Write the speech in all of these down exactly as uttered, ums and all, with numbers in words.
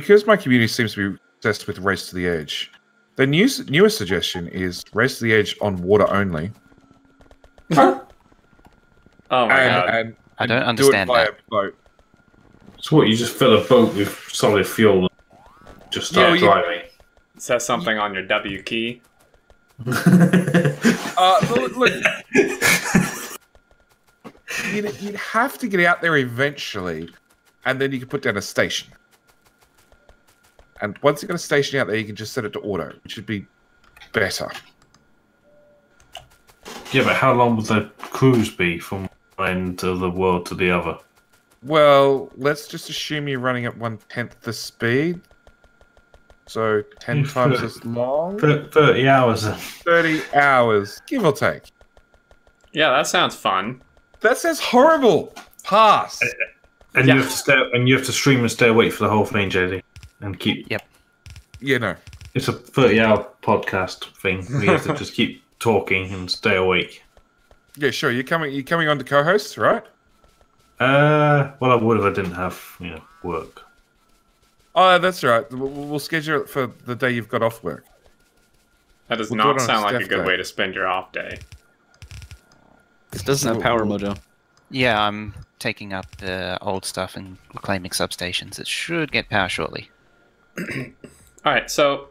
because my community seems to be obsessed with Race to the Edge, the new, newest suggestion is Race to the Edge on water only. Huh? Oh my and, god. And, I don't understand do it by that. A boat. So what, you just fill a boat with solid fuel and just start yeah, driving? Yeah. It says something on your W key. uh, look, look. You'd, you'd have to get out there eventually, and then you can put down a station. And once you've got a station out there, you can just set it to auto, which would be better. Yeah, but how long would the cruise be from one end of the world to the other? Well, let's just assume you're running at one-tenth the speed. So ten times as long? thirty hours. thirty hours, give or take. Yeah, that sounds fun. That sounds horrible. Pass. And, yeah. you have to stay, and you have to stream and stay awake for the whole thing, J D. And keep... Yep. You know. It's a thirty-hour podcast thing. We have to just keep talking and stay awake. Yeah, sure. You're coming You're coming on to co-hosts, right? Uh, well, I would if I didn't have, you know, work. Oh, that's right. We'll, we'll schedule it for the day you've got off work. That does we'll not do sound like a good day. way to spend your off day. It doesn't have power, Mojo. Yeah, I'm taking up the old stuff and reclaiming substations. It should get power shortly. All right, so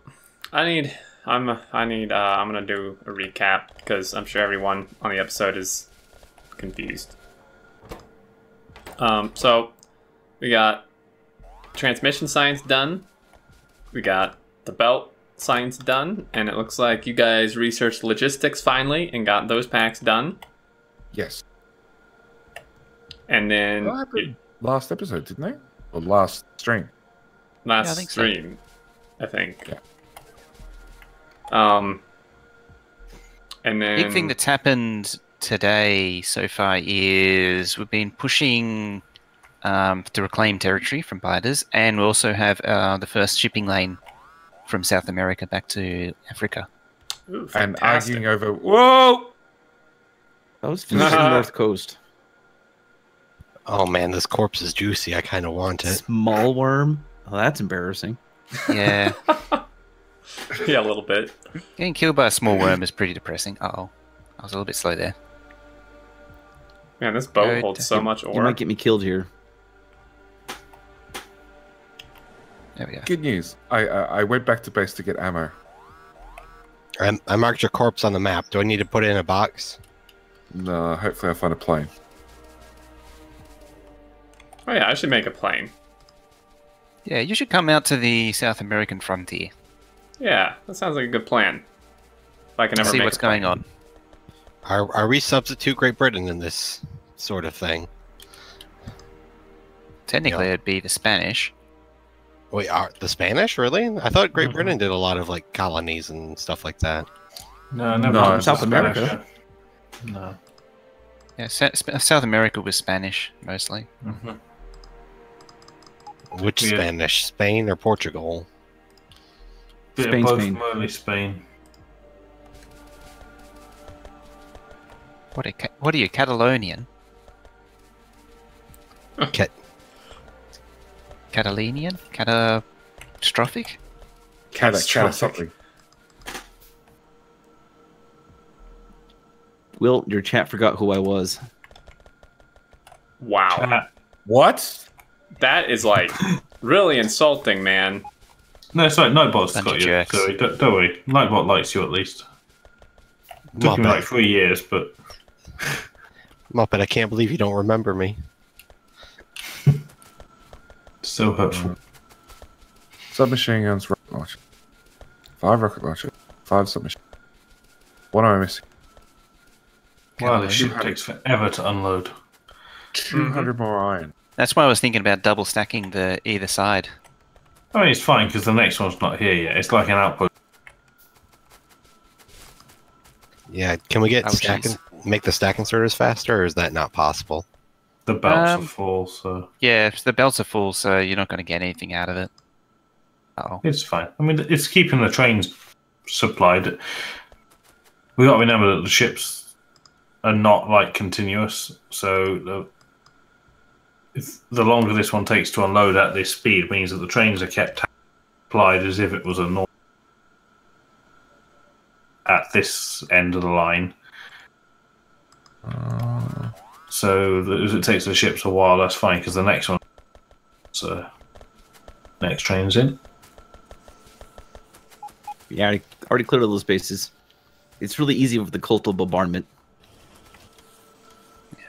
I need I'm I need uh, I'm gonna do a recap because I'm sure everyone on the episode is confused. Um, so we got transmission science done. We got the belt science done, and it looks like you guys researched logistics finally and got those packs done. Yes. And then well, it, last episode, didn't they? Or last stream? Last yeah, I think stream, so. I think. Yeah. Um. And then big thing that's happened today so far is we've been pushing um, to reclaim territory from biters, and we also have uh, the first shipping lane from South America back to Africa. Ooh, and arguing over whoa. I was finishing the North Coast. Oh man, this corpse is juicy. I kind of want it. Small worm? Oh, that's embarrassing. Yeah. Yeah, a little bit. Getting killed by a small worm is pretty depressing. Uh oh. I was a little bit slow there. Man, this boat Good. holds so you, much ore. You might get me killed here. There we go. Good news. I, uh, I went back to base to get ammo. I, I marked your corpse on the map. Do I need to put it in a box? No, hopefully I'll find a plane. Oh yeah, I should make a plane. Yeah, you should come out to the South American frontier. Yeah, that sounds like a good plan. If I can ever see what's going on. Are, are we substitute Great Britain in this sort of thing? Technically, yeah. It'd be the Spanish. Wait, are the Spanish, really? I thought Great mm-hmm. Britain did a lot of like colonies and stuff like that. No, never no, South America. No. Yeah, South America was Spanish mostly. Mm-hmm. Which yeah. Spanish? Spain or Portugal? Yeah, Spain, both Spain. Mainly Spain. What? A, what are you, Catalonian? Cat. Catalonian? Catastrophic? Catastrophic. Will, your chat forgot who I was. Wow. Chat. What? That is like really insulting, man. No, sorry, Nightbot's got you. Sorry, don't, don't worry. Nightbot likes you at least. It took Muppet. him like three years, but. Muppet, I can't believe you don't remember me. So hurtful. Submachine guns, rocket launcher. Five rocket launcher. Five submachine. What am I missing? Wow, this ship takes forever to unload. two hundred more iron. That's why I was thinking about double stacking the either side. I mean, it's fine because the next one's not here yet. It's like an outpost. Yeah, can we get oh, stack and make the stack inserters faster, or is that not possible? The belts um, are full, so yeah, the belts are full, so you're not going to get anything out of it. Uh oh, it's fine. I mean, it's keeping the trains supplied. We got to remember that the ships are not like continuous, so the the longer this one takes to unload at this speed means that the trains are kept applied as if it was a normal at this end of the line. Uh, so as it takes the ships a while, that's fine, because the next one, so next train's in. Yeah, I already cleared all those bases. It's really easy with the cult of bombardment.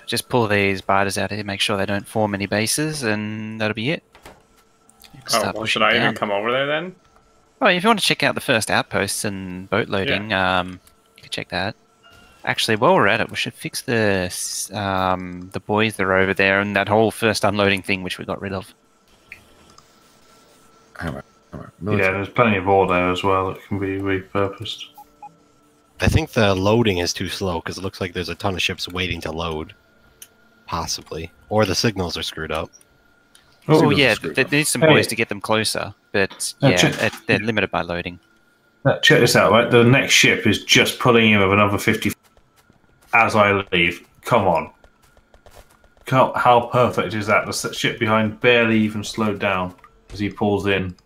Just pull these barges out here, make sure they don't form any bases, and that'll be it. Oh, well, should I down. even come over there then? Well, if you want to check out the first outposts and boat loading, yeah. um, you can check that. Actually, while we're at it, we should fix the um, the boys that are over there and that whole first unloading thing which we got rid of. All right, all right. Yeah, there's plenty of ore there as well that can be repurposed. I think the loading is too slow because it looks like there's a ton of ships waiting to load. Possibly. Or the signals are screwed up. Oh, yeah, there needs some ways to get them closer, but yeah, they're limited by loading. Check this out, right? The next ship is just pulling in with another fifty as I leave. Come on. How perfect is that? The ship behind barely even slowed down as he pulls in.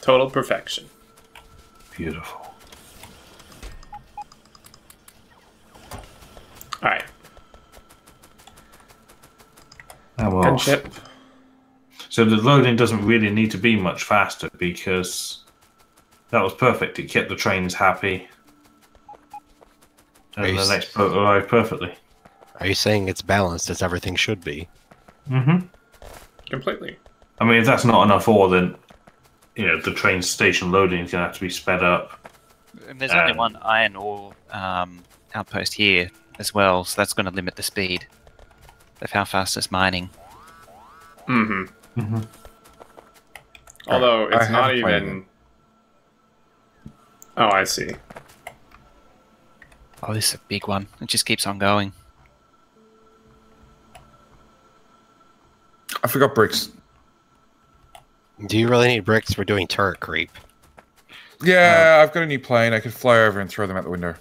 Total perfection. Beautiful. All right. Oh, well. Good ship. So the loading doesn't really need to be much faster because that was perfect. It kept the trains happy. And the next boat arrived perfectly. Are you saying it's balanced as everything should be? Mm-hmm. Completely. I mean, if that's not enough ore, then you know, the train station loading is going to have to be sped up. And there's and... only one iron ore um, outpost here as well, so that's going to limit the speed of how fast it's mining. Mm-hmm. Mm-hmm. Although, it's not even... Oh, I see. Oh, this is a big one. It just keeps on going. I forgot bricks. Do you really need bricks? We're doing turret creep. Yeah, no. I've got a new plane. I could fly over and throw them out the window.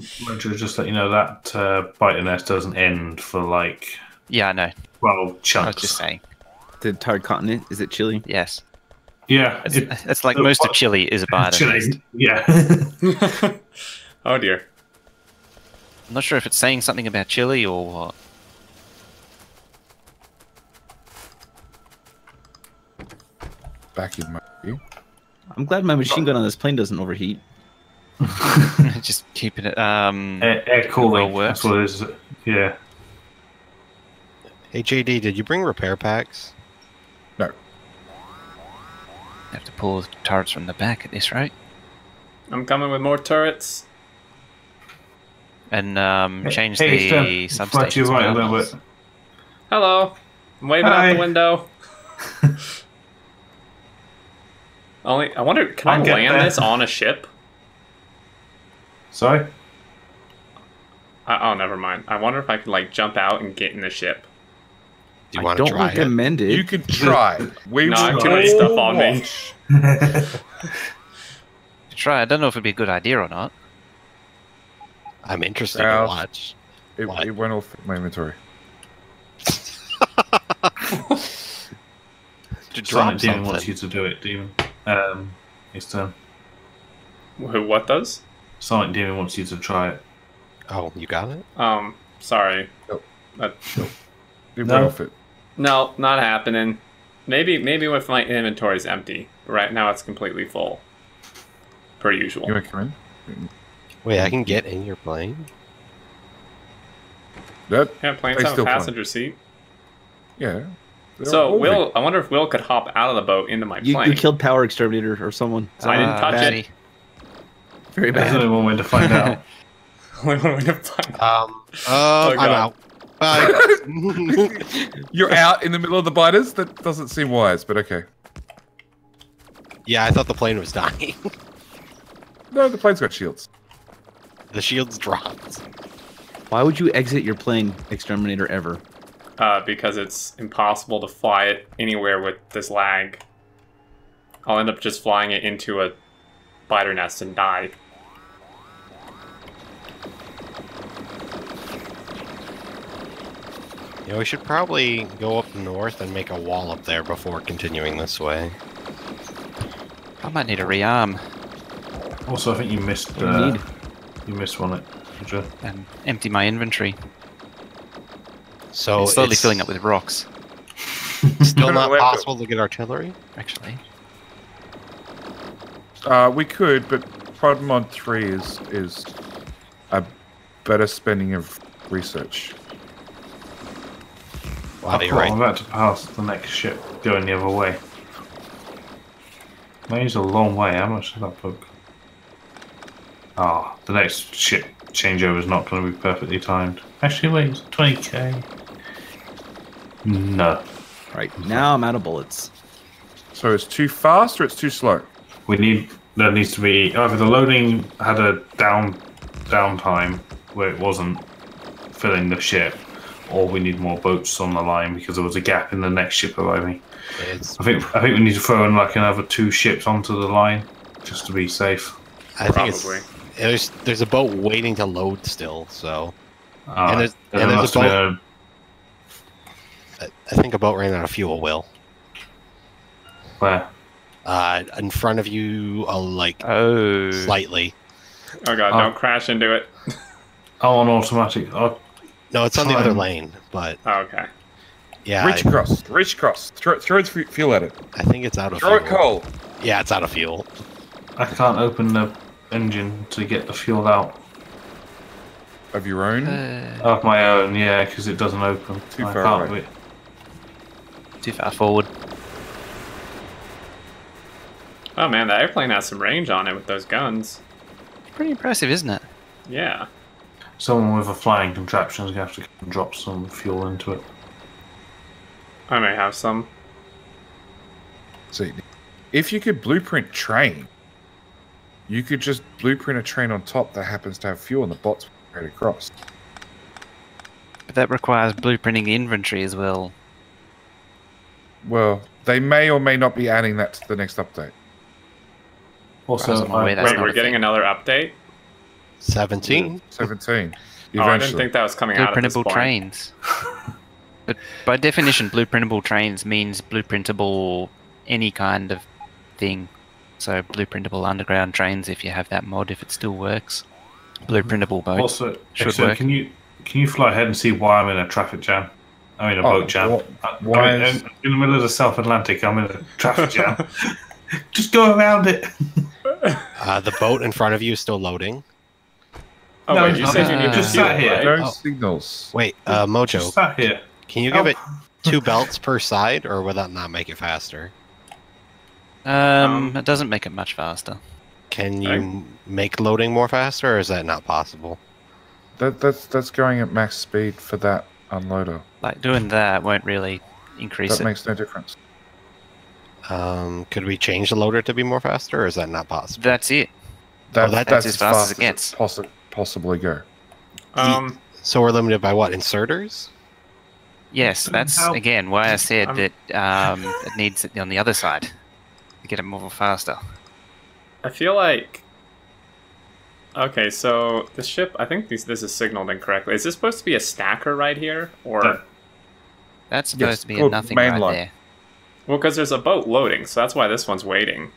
Just let you know that uh, biter nest doesn't end for like yeah, I know. Well, chunks. I was just saying. The entire continent is it Chile? Yes. Yeah, it's, it, it's like it, most what, of Chile is a biter nest. Yeah. Oh dear. I'm not sure if it's saying something about Chile or what. Back in my view. I'm glad my machine gun on this plane doesn't overheat. Just keeping it um air, air cooling works. That's what it is. Yeah. Hey J D, did you bring repair packs? No. Have to pull the turrets from the back at this rate. I'm coming with more turrets. And um hey, change hey, the substation. Right, hello. I'm waving Hi. out the window. Only I wonder can I'll I land this on a ship? Sorry? I, oh, never mind. I wonder if I could, like, jump out and get in the ship. Do you want to try it? I don't recommend it. You could try. We no, I'm too much stuff on me. Try. I don't know if it'd be a good idea or not. I'm interested well, to watch. It, it went off my inventory. to drop Demon wants you to do it, Demon. Um, his turn. Who, what does? Silent Demon wants you to try it. Oh, you got it? Um, sorry. Nope. That, nope. No. It. No, not happening. Maybe maybe if my inventory's empty. Right now it's completely full. Per usual. You want to come in? Wait, I can get in your plane? That yeah, plane's on a passenger seat. Yeah. So, rolling. Will, I wonder if Will could hop out of the boat into my you, plane. You killed Power Exterminator or someone. So uh, I didn't touch Maddie. it. Very bad. There's only one way to find out. Only one way to find out. Um, uh, oh, I'm out. Bye. You're out in the middle of the biters? That doesn't seem wise, but okay. Yeah, I thought the plane was dying. No, the plane's got shields. The shields dropped. Why would you exit your plane, Exterminator, ever? Uh, because it's impossible to fly it anywhere with this lag. I'll end up just flying it into a biter nest and die. You know, we should probably go up north and make a wall up there before continuing this way. I might need a rearm. Also, I think you missed. Uh, you missed one. Did you? Um, empty my inventory. So it's slowly it's... filling up with rocks. Still not possible to get artillery, actually. Uh, we could, but Prod Mod three is is a better spending of research. Wow, oh, right. I'm about to pass the next ship going the other way. That is a long way. How much did that book? Ah, oh, the next ship changeover is not going to be perfectly timed. Actually, wait, it's twenty K. No. Right, now I'm out of bullets. So it's too fast or it's too slow? We need, there needs to be, either the loading had a down downtime where it wasn't filling the ship, or we need more boats on the line because there was a gap in the next ship arriving. It's I think I think we need to throw in like another two ships onto the line just to be safe. I Probably. think it's, there's there's a boat waiting to load still, so uh, and there's, there and there's a boat. A... I think a boat ran out of fuel. Will where? Uh, in front of you, uh, like oh. slightly. Oh god! Uh, don't crash into it. Oh, on automatic. Oh. No, it's on the other lane, but... Oh, okay. Yeah. Reach across. Reach across. Throw, throw its fuel at it. I think it's out of fuel. Throw it coal. Yeah, it's out of fuel. I can't open the engine to get the fuel out. Of your own? Uh, of my own, yeah, because it doesn't open. Too far away. Too far forward. Oh man, that airplane has some range on it with those guns. Pretty impressive, isn't it? Yeah. Someone with a flying contraption is going to have to drop some fuel into it. I may have some. See, if you could blueprint train, you could just blueprint a train on top that happens to have fuel and the bots right across. But that requires blueprinting the inventory as well. Well, they may or may not be adding that to the next update. Also, I, wait, wait we're getting another update? Seventeen. Seventeen. Oh, I didn't think that was coming out at this point. Blueprintable trains. But by definition, blueprintable trains means blueprintable any kind of thing. So blueprintable underground trains, if you have that mod, if it still works. Blueprintable boats. Also, should so work. Can you can you fly ahead and see why I'm in a traffic jam? I mean a oh, boat jam. What, why I'm is... in, in the middle of the South Atlantic? I'm in a traffic jam. Just go around it. uh, the boat in front of you is still loading. Oh, no, wait, you said you need just to sat here. Right? Oh. Signals. Wait, uh, Mojo. Just sat here. Can you give oh. it two belts per side, or will that not make it faster? Um, um it doesn't make it much faster. Can you I... make loading more faster, or is that not possible? That that's that's going at max speed for that unloader. Like doing that won't really increase that it. That makes no difference. Um, could we change the loader to be more faster, or is that not possible? That's it. That, oh, that, that's, that's as fast, fast as it gets. Possible. Possibly go. Um, so we're limited by what? Inserters? Yes, that's again why I said I'm... that um, it needs it on the other side to get it moving faster. I feel like. Okay, so the ship. I think this this is signaled incorrectly. Is this supposed to be a stacker right here, or? Yeah. That's supposed yes. to be a nothing right line. there. Well, because there's a boat loading, so that's why this one's waiting.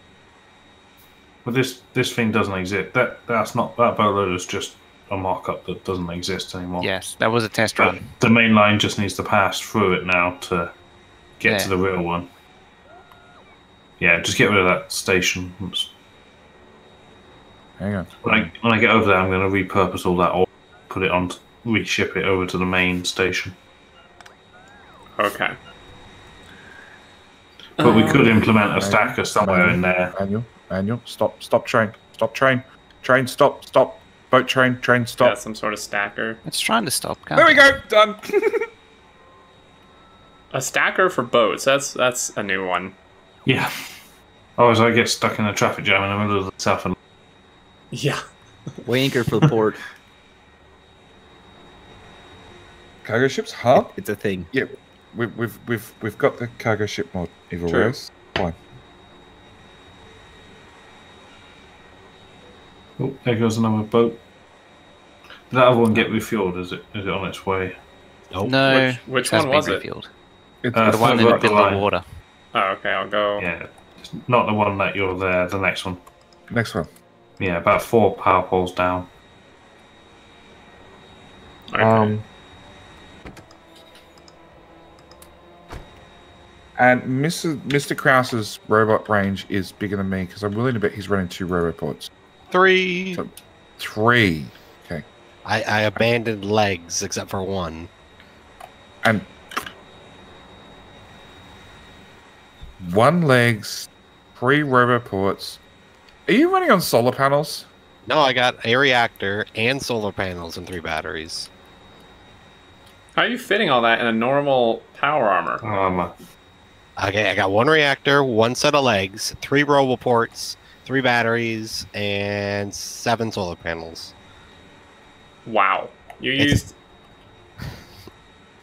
But this this thing doesn't exist. That that's not that boatloader is just a mock-up that doesn't exist anymore. Yes, that was a test but run. The main line just needs to pass through it now to get yeah. to the real one. Yeah, just get rid of that station. Oops. Hang on. When I when I get over there, I'm going to repurpose all that or put it on, reship it over to the main station. Okay. But um, we could implement a stacker somewhere manual, in there. Manual. Manual, stop, stop train, stop train, train, stop, stop, boat train, train, stop. Yeah, some sort of stacker. It's trying to stop. There we go, done. A stacker for boats, that's that's a new one. Yeah. Otherwise I get stuck in a traffic jam in the middle of the South Atlantic. Yeah. We anchor for the port. Cargo ships, huh? It, it's a thing. Yeah, we, we've, we've, we've got the cargo ship mod everywhere else. Fine. Oh, there goes another boat. Did that other one get refueled? Is it? Is it on its way? Nope. No. Which, which one was it? It's uh, the one in the middle of the water. Oh, okay, I'll go. Yeah, not the one that you're there, the next one. Next one. Yeah, about four power poles down. Okay. Um, and Mister Mister Krause's robot range is bigger than me because I'm willing to bet he's running two robopods. Three. So, three. Okay. I, I abandoned legs except for one. And one legs, three roboports. Are you running on solar panels? No, I got a reactor and solar panels and three batteries. How are you fitting all that in a normal power armor? Um, okay, I got one reactor, one set of legs, three roboports, three batteries, and seven solar panels. Wow. You it's... used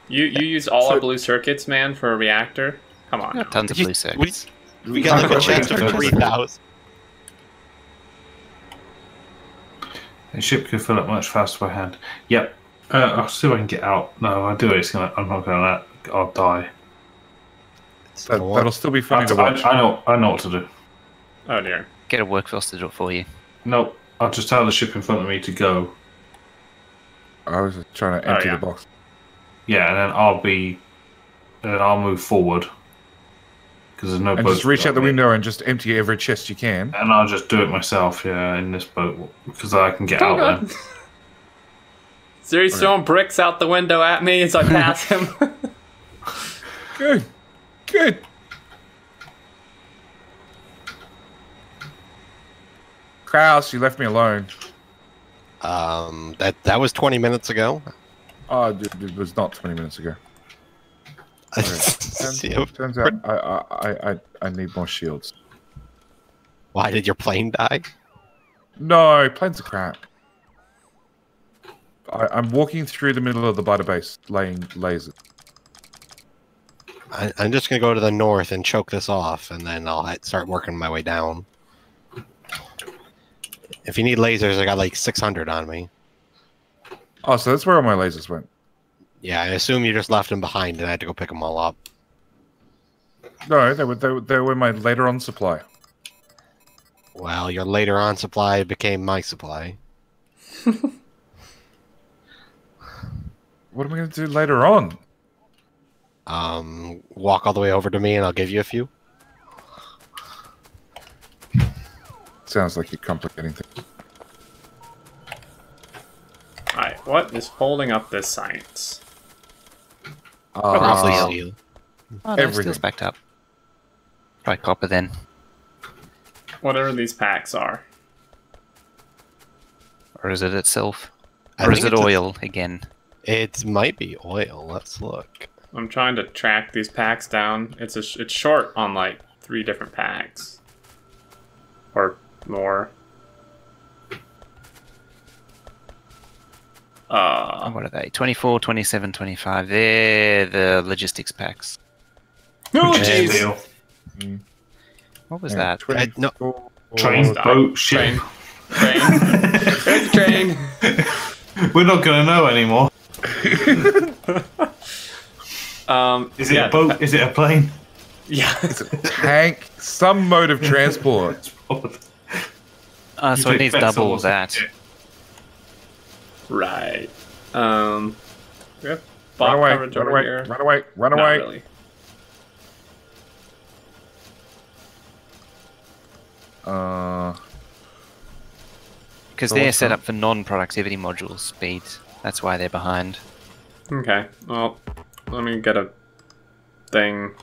You you used all so... our blue circuits, man, for a reactor? Come on. Tons of blue circuits. We, we got like a chance for three thousand. The ship could fill up much faster by hand. Yep. Uh, I'll see if I can get out. No, I do. It's gonna. I'm not gonna. Let, I'll die. That, that'll still be fun to watch. I, I know. I know what to do. Oh dear. Get a workforce to do it for you. No, I'll just tell the ship in front of me to go. I was just trying to empty oh, yeah. the box. Yeah, and then I'll be. And then I'll move forward. Because there's no. And just reach out the window and just empty every chest you can. And I'll just do it myself, yeah, in this boat, because I can get out there. Is there throwing bricks out the window at me as I pass him? Good, good. Krause, you left me alone. Um, that that was twenty minutes ago. Oh, it, it was not twenty minutes ago. Turns, turns out I, I, I, I need more shields. Why did your plane die? No, planes are crap. I, I'm walking through the middle of the biter base, laying lasers. I, I'm just going to go to the north and choke this off, and then I'll start working my way down. If you need lasers, I got like six hundred on me. Oh, so that's where all my lasers went. Yeah, I assume you just left them behind and I had to go pick them all up. No, they were, they were, they were my later on supply. Well, your later on supply became my supply. What am I going to do later on? Um, walk all the way over to me and I'll give you a few. Sounds like you're complicating things. Alright, what is holding up this science? Uh, steel. Oh, no, everything. Steel's backed up. Try copper then. Whatever these packs are. Or is it itself? I or is it oil a... again? It might be oil. Let's look. I'm trying to track these packs down. It's a sh it's short on like three different packs. Or more. Uh, oh, what are they? twenty-four, twenty-seven, twenty-five. They're the logistics packs. No, jeez. Mm. What was yeah, that? I, no. Train, boat, ship. Train. Train. Train. We're not going to know anymore. um, is it yeah, a boat? Is it a plane? Yeah. It's a tank. Some mode of transport. uh, so it needs double that. Yeah. Right. Um, we have bot coverage over here. Run away! Run away! Run away! Not really. Uh, because they're set up for non-productivity module speed. That's why they're behind. Okay. Well, let me get a thing.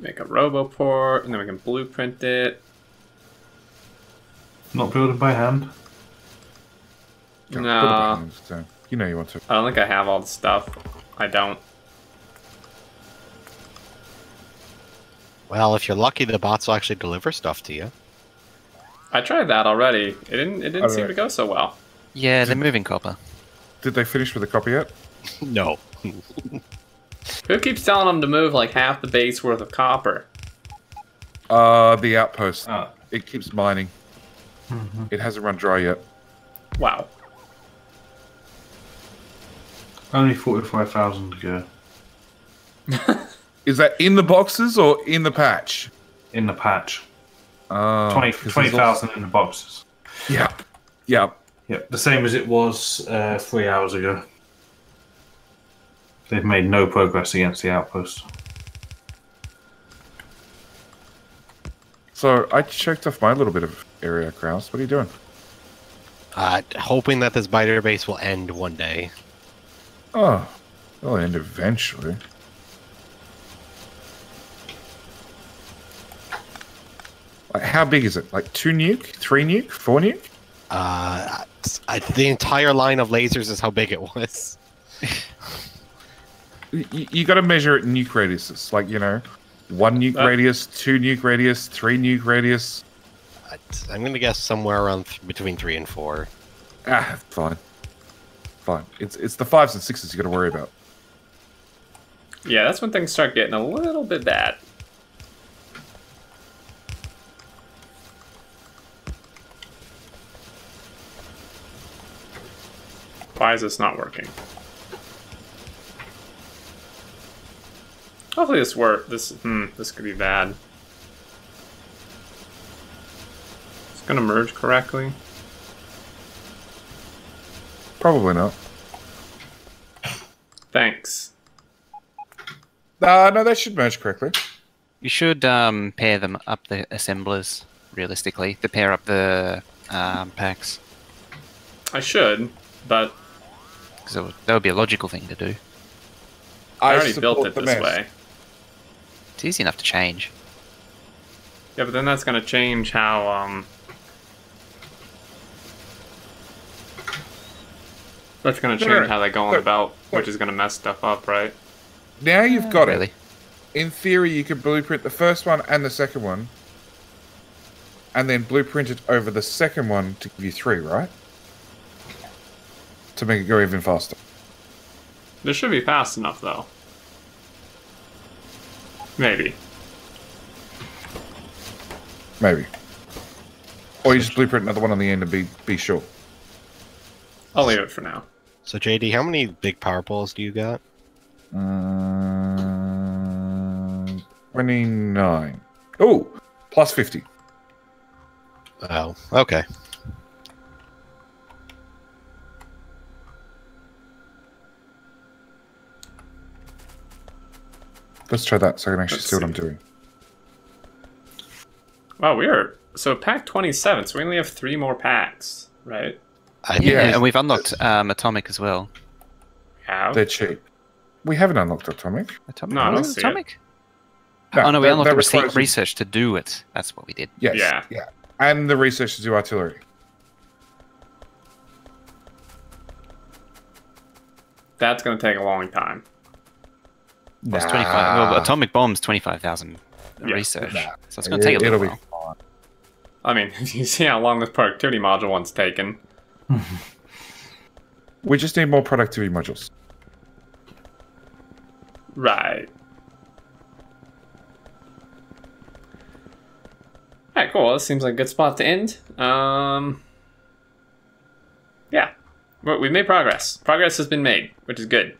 Make a roboport, and then we can blueprint it. Not building by hand. No. By hand, so you know you want to. I don't think I have all the stuff. I don't. Well, if you're lucky, the bots will actually deliver stuff to you. I tried that already. It didn't. It didn't seem know. to go so well. Yeah, did, they're moving copper. Did they finish with the copper yet? No. Who keeps telling them to move like half the base worth of copper? Uh, the outpost. Oh. It keeps mining. Mm-hmm. It hasn't run dry yet. Wow. Only forty-five thousand to go. Is that in the boxes or in the patch? In the patch. Uh, twenty thousand in the boxes. Yeah. Yeah. Yeah. The same as it was uh, three hours ago. They've made no progress against the outpost. So I checked off my little bit of area, Kraus. What are you doing? Uh, hoping that this biter base will end one day. Oh, it'll end eventually. Like, how big is it? Like two nuke, three nuke, four nuke? Uh, I, the entire line of lasers is how big it was. you you got to measure it in nuke radiuses. Like, you know, one nuke uh, radius, two nuke radius, three nuke radius. I'm going to guess somewhere around th between three and four. Ah, fine. Fine. It's, it's the fives and sixes you got to worry about. Yeah, that's when things start getting a little bit bad. Why is this not working? Hopefully this work. This hmm, this could be bad. It's gonna merge correctly. Probably not. Thanks. Uh, no, that should merge correctly. You should um, pair them up, the assemblers. Realistically, to pair up the um, packs. I should, but. So that would be a logical thing to do. I, I already built it this mess. way. It's easy enough to change. Yeah, but then that's going to change how... Um, that's going to change no, how they go on no, about, no. which is going to mess stuff up, right? Now you've got really. it. In theory, you could blueprint the first one and the second one, and then blueprint it over the second one to give you three, right? To make it go even faster. This should be fast enough, though. Maybe. Maybe. Or you just blueprint another one on the end and be, be sure. I'll leave it for now. So, J D, how many big power poles do you got? Uh, twenty-nine. Oh! Plus fifty. Oh, okay. Let's try that so I can actually Let's see what I'm doing. Wow, we are... So, pack twenty-seven, so we only have three more packs, right? Uh, yeah, yeah, and we've unlocked um, Atomic as well. How? They're cheap. We haven't unlocked Atomic. Atomic? No, I don't see Atomic? It. No, oh, no, we unlocked the research to do it. That's what we did. Yes, yeah. yeah. And the research to do artillery. That's going to take a long time. Nah. twenty-five, well, atomic bombs, twenty-five thousand yeah. research. Nah. So it's going to take a little while. Fun. I mean, you see how long this productivity module one's taken. We just need more productivity modules. Right. Alright, cool. Well, this seems like a good spot to end. Um, yeah. We've made progress. Progress has been made, which is good.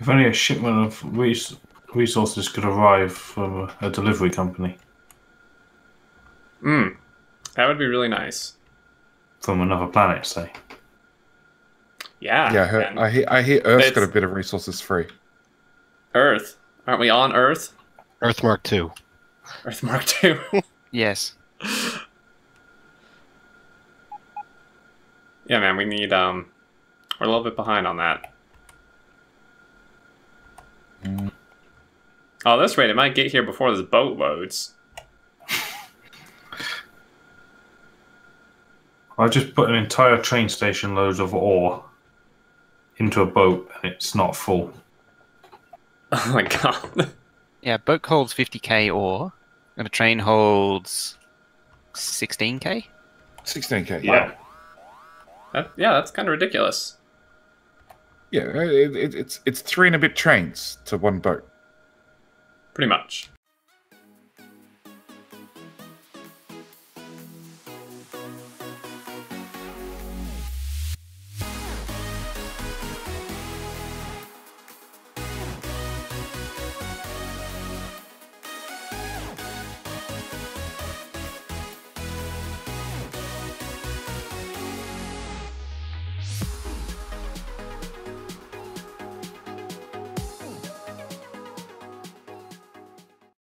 If only a shipment of res resources could arrive from a delivery company. Hmm. That would be really nice. From another planet, say. Yeah. Yeah, I hear, I hear, I hear Earth's it's... got a bit of resources free. Earth? Aren't we on Earth? Earthmark two. Earthmark two? Yes. Yeah, man, we need... Um, we're a little bit behind on that. Oh, this rate, it might get here before this boat loads. I just put an entire train station load of ore into a boat, and it's not full. Oh my god. Yeah, a boat holds fifty K ore, and a train holds sixteen K? sixteen K, yeah. Wow. That, yeah, that's kind of ridiculous. Yeah, it, it, it's it's three and a bit trains to one boat. Pretty much.